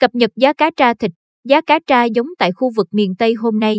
Cập nhật giá cá tra thịt, giá cá tra giống tại khu vực miền Tây hôm nay.